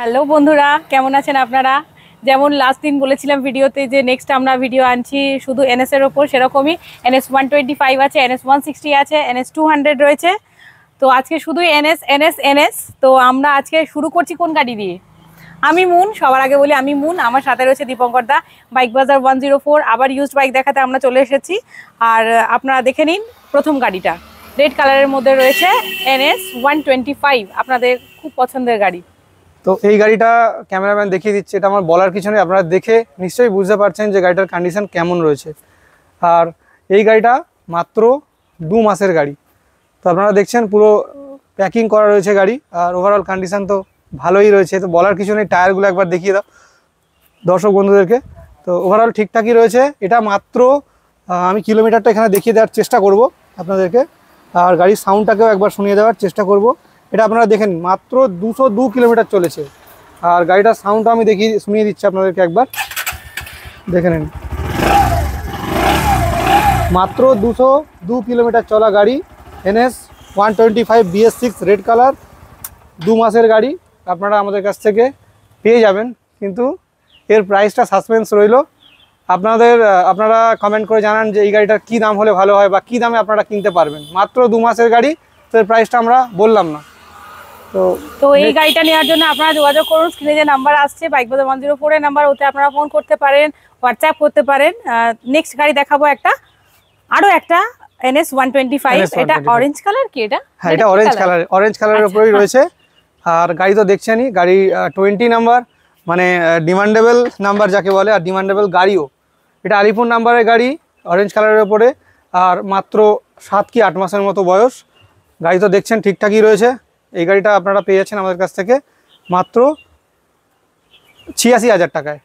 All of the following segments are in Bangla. हेलो बंधुरा केमन आछेन आपनारा जेमन लास्ट दिन बोलेछिलाम भिडियोते जे नेक्स्ट आमरा भिडियो आनछि शुधु एनएस एर उपर सेरकमई एनएस 125 आछे एनएस 160 आछे एनएस 200 रयेछे। तो आजके शुधु एनएस एनएस एनएस तो आमरा आजके शुरू करछि कोन गाड़ी दिये आमी मुन सबार आगे बोली आमी मुन आमार साथे रयेछे दीपंकर दा बाइक बाजार 104 आबार यूज्ड बाइक देखाते आमरा चले एसेछि आर आपनारा देखे निन प्रथम गाड़ीटा रेड कालारेर मध्ये रयेछे एनएस 125 आपनादेर खूब पछंदेर गाड़ी। तो ये गाड़ी कैमरामैन देखिए दीचे हमारे बलार किछु नेई अपना देखे निश्चय बुझते पारछेन जो गाड़ीटार कंडिशन केमन रयेछे और ये गाड़ीटा मात्र दो मासेर गाड़ी। तो अपनारा देखें पुरो पैकिंग करा रयेछे गाड़ी और ओभारअल कंडिशन तो भालोई रयेछे। तो बलार किछु नेई टायारगुलो एकबार देखिए दाओ दर्शक बंधुदेरके। तो ओभारअल ठीकठाकई रयेछे एटा मात्र आमी किलोमीटारटा एखाने देखिए देवार चेष्टा करब आपनादेरके और गाड़िर साउंडटाकेओ एकबार शुनिये देवार चेष्टा करब। এটা আপনারা দেখেন মাত্র 202 কিলোমিটার চলেছে আর গাড়িটার সাউন্ড আমি দেখিয়ে শুনিয়ে দিচ্ছি আপনাদেরকে একবার দেখে নিন। মাত্র 202 কিলোমিটার চলা গাড়ি NS 125 BS6 রেড কালার 2 মাসের গাড়ি আপনারা আমাদের কাছ থেকে পেয়ে যাবেন কিন্তু এর প্রাইসটা সাসপেন্স রইলো। আপনারা কমেন্ট করে জানান যে এই গাড়িটার কি দাম হলে ভালো হয় বা কি দামে আপনারা কিনতে পারবেন। মাত্র 2 মাসের গাড়ি এর প্রাইসটা আমরা বললাম না। তো এই গাড়িটা নেওয়ার জন্য আপনারা যোগাযোগ করুন স্ক্রিনে যে নাম্বার আসছে বাইক বাজার 104 এর নাম্বার ওতে আপনারা ফোন করতে পারেন WhatsApp করতে পারেন। নেক্সট গাড়ি দেখাবো আরো একটা NS 125 এটা অরেঞ্জ কালার কি এটা হ্যাঁ এটা অরেঞ্জ কালারের উপরেই রয়েছে। আর গাড়ি তো দেখছেনই গাড়ি 20 নাম্বার মানে ডিমান্ডেবল নাম্বার যাকে বলে আর ডিমান্ডেবল গাড়িও। এটা আলিপুর নাম্বারের গাড়ি অরেঞ্জ কালারের উপরে আর মাত্র 7 কি 8 মাসের মতো বয়স। গাড়ি তো দেখছেন ঠিকঠাকই রয়েছে। এই গাড়িটা আপনারা পেয়ে যাচ্ছেন আমাদের কাছ থেকে মাত্র 86,000 টাকায়।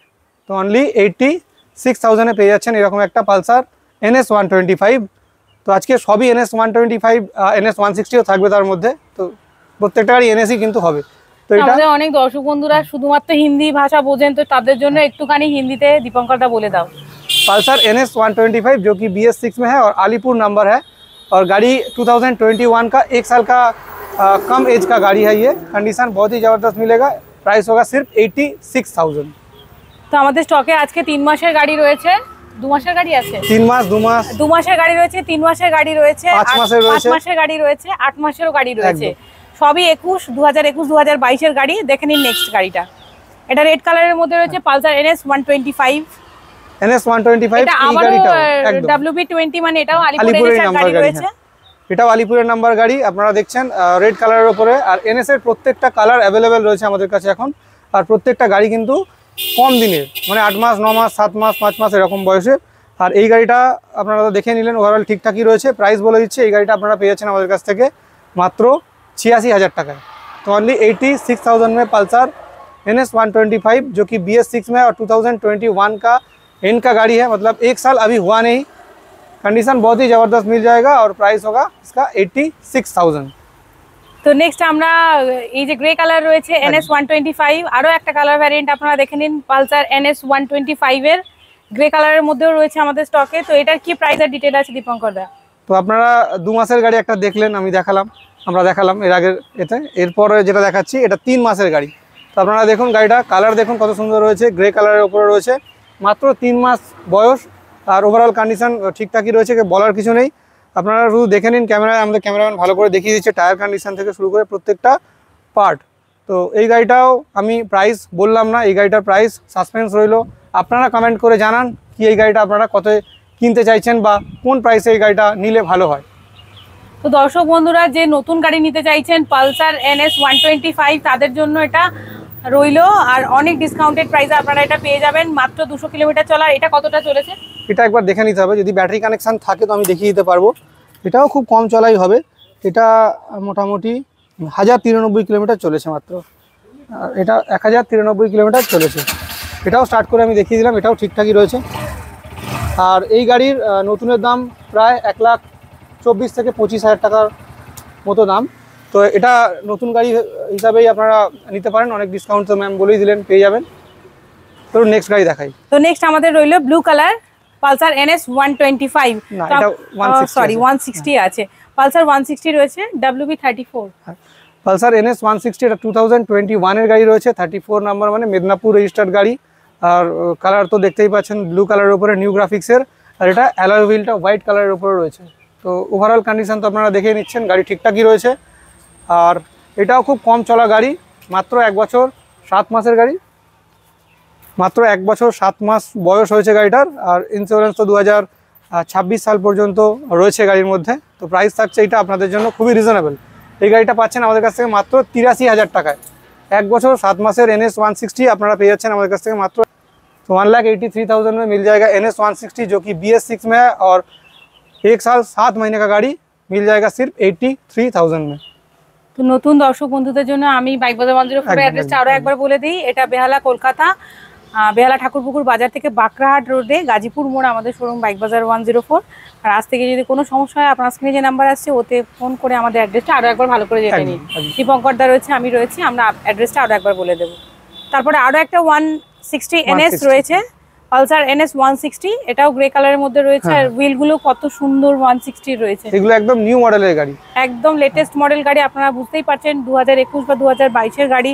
তো অনলি 86,000 এ পেয়ে যাচ্ছেন এরকম একটা পালসার NS 125। তো আজকে সবই NS 125 NS 160ও থাকবে তার মধ্যে। তো প্রত্যেকটা গাড়ি NS-ই কিন্তু হবে। তো এটা আমাদের অনেক দর্শক বন্ধুরা শুধুমাত্র হিন্দি ভাষা বোঝেন তো তাদের জন্য একটুখানি হিন্দিতে দীপঙ্কর দা বলে দাও। পালসার NS 125 जो कि BS6 में है और आलीपुर नंबर है और गाड़ी 2021 का एक साल का कम एज का गाड़ी है। ये कंडीशन बहुत ही ज़बरदस्त मिलेगा। प्राइस होगा सिर्फ 86,000। तो हमारे स्टके आज के 3 मास गाड़ी रही है 2 मास गाड़ी आ 3 मास 2 मास 2 मास गाड़ी रही है 3 मास गाड़ी रही है 5 मास गाड़ी रही है 8 मास गाड़ी रही है सभी 21 2021 2022 এর गाड़ी। देखे नीन नेक्स्ट गाड़ीटा এটা रेड কালারের মধ্যে রয়েছে পালসার NS 125 NS 125 WB20 মানে এটাও আলিপুরের গাড়ি রয়েছে। এটাও আলিপুরের নাম্বার গাড়ি আপনারা দেখছেন রেড কালারের উপরে আর NS এর প্রত্যেকটা কালার अवेलेबल রয়েছে আমাদের কাছে এখন। আর প্রত্যেকটা গাড়ি কিন্তু কম দিনের মানে 8 মাস 9 মাস 7 মাস 5 মাস এরকম বয়সে। আর এই গাড়িটা আপনারা তো দেখে নিলেন ওভারঅল ঠিকঠাকই রয়েছে। প্রাইস বলে দিচ্ছি এই গাড়িটা আপনারা পেয়ে যাচ্ছেন আমাদের কাছ থেকে মাত্র 86,000 টাকায়। তো অনলি 86,000 में পালসার NS 125 जो कि BS6 में और 2021 का इनका गाड़ी है मतलब एक साल अभी हुआ नहीं। कंडीशन बहुत ही ज़बरदस्त मिल जाएगा और प्राइस होगा इसका 86,000। तो नेक्स्ट हमारा ये जो ग्रे कलर रही है NS 125 और एक कलर वैरिएंट अपना देखे नीन पालसार NS 125 एर ग्रे कलर मध्य रही है हमारे स्टके। तो यार की प्राइस डिटेल आज दीपंकर दा तो अपनारा 2 मास गाड़ी एक देखें हमें देखालाम एर आगे एरपर जो देखा ये 3 मास गाड़ी। तो अपनारा देखो गाड़ी कलर देखो कत सुंदर रही है ग्रे कलर ऊपर रही है मात्र 3 मास बयस और ओभारअल कंडिशन ठीकठाकई रही है बलार किछु नेई। आपनारा शुधु देखे नीन कैमरा कैमरामैन भालो करे देखिए दिच्छे टायर कंडिशन थेके शुरू करे प्रत्येकटा पार्ट। तो ये गाड़ीटाओ आमी प्राइस बोललाम ना ये गाड़ीटार प्राइस सस्पेंस रइलो। आपनारा कमेंट करे जानान कि ये गाड़ीटा आपनारा कतए किनते चाइछेन बा कोन प्राइसे ये गाड़ीटा निले भालो हय। तो दर्शक बंधुरा जे नतुन गाड़ी निते चाइछेन पालसार NS 125 तादेर जोन्नो एटा রইলো আর অনেক ডিসকাউন্টেড প্রাইসে আপনারা এটা পেয়ে যাবেন মাত্র 200 কিলোমিটার চলা। এটা কতটা চলেছে এটা একবার দেখে নিতে হবে যদি ব্যাটারি কানেকশন থাকে তো আমি দেখিয়ে দিতে পারবো। এটাও খুব কম চলাই হবে এটা মোটামুটি 1093 কিলোমিটার চলেছে মাত্র আর এটা 1093 কিলোমিটার চলেছে। এটাও স্টার্ট করে আমি দেখিয়ে দিলাম এটাও ঠিকঠাকই রয়েছে। আর এই গাড়ির নতুনের দাম প্রায় 1,24,000 থেকে 25,000 টাকার মতো দাম। তো এটা নতুন গাড়ি হিসাবেই আপনারা নিতে পারেন অনেক ডিসকাউন্ট তো ম্যাম বলেই দিলেন পেয়ে যাবেন। তো নেক্সট গাড়ি দেখাই তো নেক্সট আমাদের রইলো ব্লু কালার পালসার NS 125 না এটা 160 আছে পালসার 160 রয়েছে WB34 पल्सार एन एस 160 এটা 2021 এর গাড়ি রয়েছে 34 নাম্বার মানে মেদিনীপুর রেজিস্টার্ড গাড়ি আর কালার তো দেখতেই পাচ্ছেন ব্লু কালারের উপরে নিউ গ্রাফিক্স এর আর এটা অ্যালয় হুইলটা হোয়াইট কালারের উপরে রয়েছে। তো ওভারঅল কন্ডিশন তো আপনারা দেখে নিচ্ছেন গাড়ি ঠিকঠাকই রয়েছে আর এটাও খুব কম চলা গাড়ি মাত্র 1 বছর 7 মাসের গাড়ি মাত্র 1 বছর 7 মাস বয়স হয়েছে গাড়িটার আর ইন্স্যুরেন্স তো 2026 সাল পর্যন্ত রয়েছে গাড়ির মধ্যে। তো প্রাইস থাকছে এটা আপনাদের জন্য খুবই রিজনেবল। এই গাড়িটা পাচ্ছেন আমাদের কাছ থেকে মাত্র 83,000 টাকায় 1 বছর 7 মাসের NS 160 আপনারা पे जाच्छेन हमारे कास से मात्र 1,83,000 में मिल जाएगा NS 160 जो कि BS6 में है और 1 साल 7 महीने का गाड़ी मिल जाएगा सिर्फ 83,000 में। तो नतून दर्शक बंधुদের জন্য আমি বাইক বাজার 104 এর অ্যাড্রেসটা আরো একবার বলে দিই। এটা বেহালা কলকাতা বেহালা ঠাকুরপুকুর বাজার থেকে বাকরাহাট রোডে গাজীপুর মোড় আমাদের শোরুম বাইক বাজার 104। আর আজ থেকে যদি কোনো সমস্যা হয় আপনার স্ক্রিনে যে নাম্বার আসছে ওতে ফোন করে আমাদের অ্যাড্রেসটা আরও একবার ভালো করে জেনে নিন। দীপঙ্কর দা রয়েছে আমি রয়েছি আমরা অ্যাড্রেসটা আরও একবার বলে দেবো। তারপরে আরও একটা 160 NS রয়েছে পালসার NS 160 এটাও গ্রে কালারের মধ্যে রয়েছে আর হুইলগুলো কত সুন্দর 160 রয়েছে এগুলো একদম নিউ মডেলের গাড়ি একদম লেটেস্ট মডেল গাড়ি আপনারা বুঝতেই পারছেন 2021 বা 2022 এর গাড়ি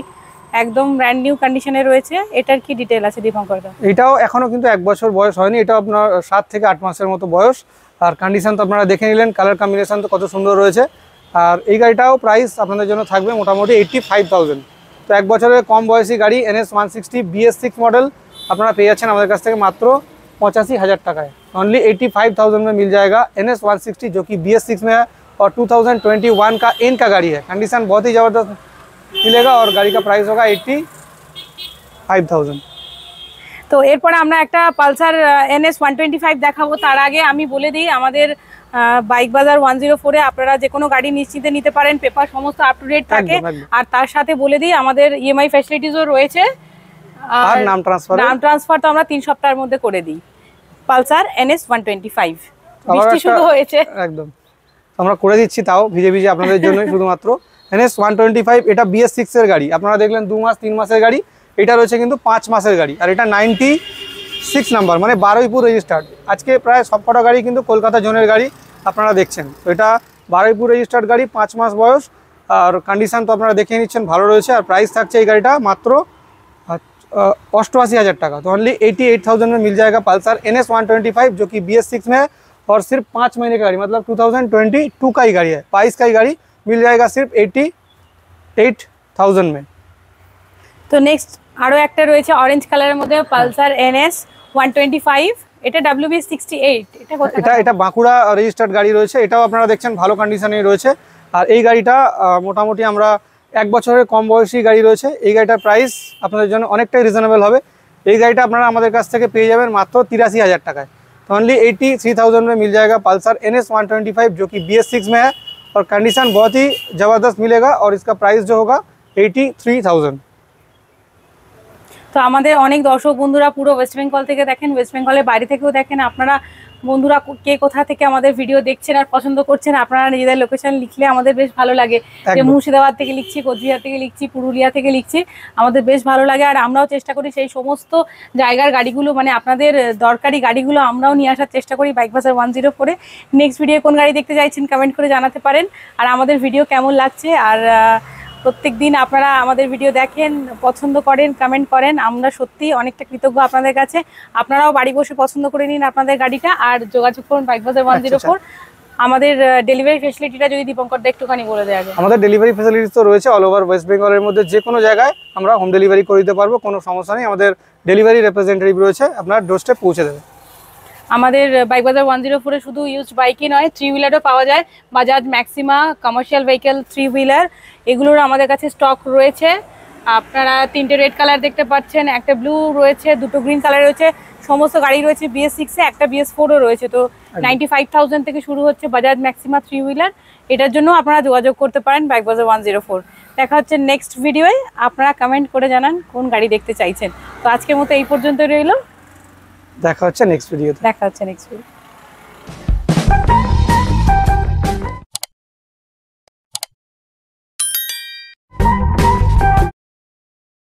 একদম ব্র্যান্ড নিউ কন্ডিশনে রয়েছে। এটার কি ডিটেইল আছে দীপঙ্কর দা? এটাও এখনো কিন্তু 1 বছর বয়স হয়নি এটা আপনার 7 থেকে 8 মাসের মতো বয়স আর কন্ডিশন তো আপনারা দেখে নিলেন কালার কম্বিনেশন তো কত সুন্দর রয়েছে আর এই গাড়িটাও প্রাইস আপনাদের জন্য থাকবে মোটামুটি 85,000। তো 1 বছরের কম বয়সী গাড়ি NS 160 BS6 মডেল আপনারা পেয়ে যাচ্ছেন আমাদের কাছ থেকে মাত্র 85,000 টাকায় অনলি 85,000 में मिल जाएगा NS 160 जो कि BS6 में है और 2021 का एन का गाड़ी है कंडीशन बहुत ही ज़बरदस्त मिलेगा और गाड़ी का प्राइस होगा 85,000। तो এরপর আমরা একটা পালসার NS 125 দেখাবো তার আগে আমি বলে দিই আমাদের বাইক বাজার 104 এ আপনারা যে কোনো গাড়ি নিশ্চিন্তে নিতে পারেন পেপার সমস্ত আপ টু ডেট থাকে আর তার সাথে বলে দিই আমাদের ইএমআই ফ্যাসিলিটিজও রয়েছে আর নাম ট্রান্সফার তো আমরা 3 সপ্তাহের মধ্যে করে দিই। পালসার NS 125 বৃষ্টি শুরু হয়েছে একদম আমরা করে দিচ্ছি তাও ভিজে ভিজে আপনাদের জন্য শুধুমাত্র NS 125 এটা BS6 এর গাড়ি আপনারা দেখলেন 2 মাস 3 মাসের গাড়ি এটা রয়েছে কিন্তু 5 মাসের গাড়ি আর এটা 96 নাম্বার মানে বারুইপুর রেজিস্টার্ড। আজকে প্রায় সবকটা গাড়ি কিন্তু কলকাতা জোনের গাড়ি আপনারা দেখছেন। তো এটা বারুইপুর রেজিস্টার্ড গাড়ি 5 মাস বয়স আর কন্ডিশন তো আপনারা দেখে নিচ্ছেন ভালো রয়েছে আর প্রাইস থাকছে এই গাড়িটা মাত্র 88,000 টাকা तो ओनली 88,000 में मिल जाएगा पल्सर NS 125 जो कि BS6 में है और सिर्फ 5 महीने की गाड़ी मतलब 2022 का ही गाड़ी है 22 का ही गाड़ी मिल जाएगा सिर्फ 88,000 में। तो नेक्स्ट আরো একটা রয়েছে অরেঞ্জ কালারের মধ্যে পালসার NS 125 এটা WB68 এটা বাঁকুড়া রেজিস্টার্ড গাড়ি রয়েছে এটাও আপনারা দেখছেন ভালো কন্ডিশনেই রয়েছে আর এই গাড়িটা মোটামুটি আমরা 1 বছরের কম বয়সী গাড়ি রয়েছে এই গাড়িটার প্রাইস আপনাদের জন্য অনেকটাই রিজনেবল হবে। এই গাড়িটা আপনারা আমাদের কাছ থেকে পেয়ে যাবেন মাত্র 83,000 টাকায় तो ओनली 83,000 में मिल जाएगा पल्सर NS 125 जो कि BS6 में है और कंडीशन बहुत ही ज़बरदस्त मिलेगा और इसका प्राइस जो होगा 83,000। তো আমাদের অনেক দর্শক বন্ধুরা পুরো ওয়েস্ট বেঙ্গল থেকে দেখেন ওয়েস্ট বেঙ্গলের বাইরে থেকেও দেখেন আপনারা বন্ধুরা কে কোথা থেকে আমাদের ভিডিও দেখছেন আর পছন্দ করছেন আপনারা নিজেদের লোকেশন লিখলে আমাদের বেশ ভালো লাগে যে মুর্শিদাবাদ থেকে লিখছি কোচবিহার থেকে লিখছি পুরুলিয়া থেকে লিখছি আমাদের বেশ ভালো লাগে আর আমরাও চেষ্টা করি সেই সমস্ত জায়গার গাড়িগুলো মানে আপনাদের দরকারি গাড়িগুলো আমরাও নিয়ে আসার চেষ্টা করি বাইক বাজার 104 এ। নেক্সট ভিডিও কোন গাড়ি দেখতে চাইছেন কমেন্ট করে জানাতে পারেন আর আমাদের ভিডিও কেমন লাগছে আর প্রত্যেক দিন আপনারা আমাদের ভিডিও দেখেন পছন্দ করেন কমেন্ট করেন আমরা সত্যি অনেকটা কৃতজ্ঞ আপনাদের কাছে। আপনারাও বাড়ি বসে পছন্দ করে নিন আপনাদের গাড়িটা আর যোগাযোগ করুন বাইক বাজার 104। আমাদের ডেলিভারি ফ্যাসিলিটিটা যদি দীপঙ্কর দা একটুখানি বলে দেওয়া যায় আমাদের ডেলিভারি ফ্যাসিলিটি তো রয়েছে অল ওভার ওয়েস্ট বেঙ্গলের মধ্যে যে কোনো জায়গায় আমরা হোম ডেলিভারি করে দিতে পারবো কোনো সমস্যা নেই আমাদের ডেলিভারি রিপ্রেজেন্টেটিভ রয়েছে আপনার ডোরস্টে পৌঁছে দেবে। আমাদের বাইক বাজার 104 এ শুধু ইউজড বাইকই নয় থ্রি হুইলারও পাওয়া যায় Bajaj Maxima commercial vehicle three wheeler এগুলোর আমাদের কাছে স্টক রয়েছে। আপনারা 3টে রেড কালার দেখতে পাচ্ছেন একটা ব্লু রয়েছে 2টো গ্রিন কালার রয়েছে সমস্ত গাড়ি রয়েছে BS6 এ একটা BS4 ও রয়েছে। তো 95,000 থেকে শুরু হচ্ছে বাজাজ ম্যাক্সিমা থ্রি হুইলার এটার জন্য আপনারা যোগাযোগ করতে পারেন বাইক বাজার 104। দেখা হচ্ছে নেক্সট ভিডিওয়ে আপনারা কমেন্ট করে জানান কোন গাড়ি দেখতে চাইছেন। তো আজকের মতো এই পর্যন্ত রইল দেখা হচ্ছে নেক্সট ভিডিওতে।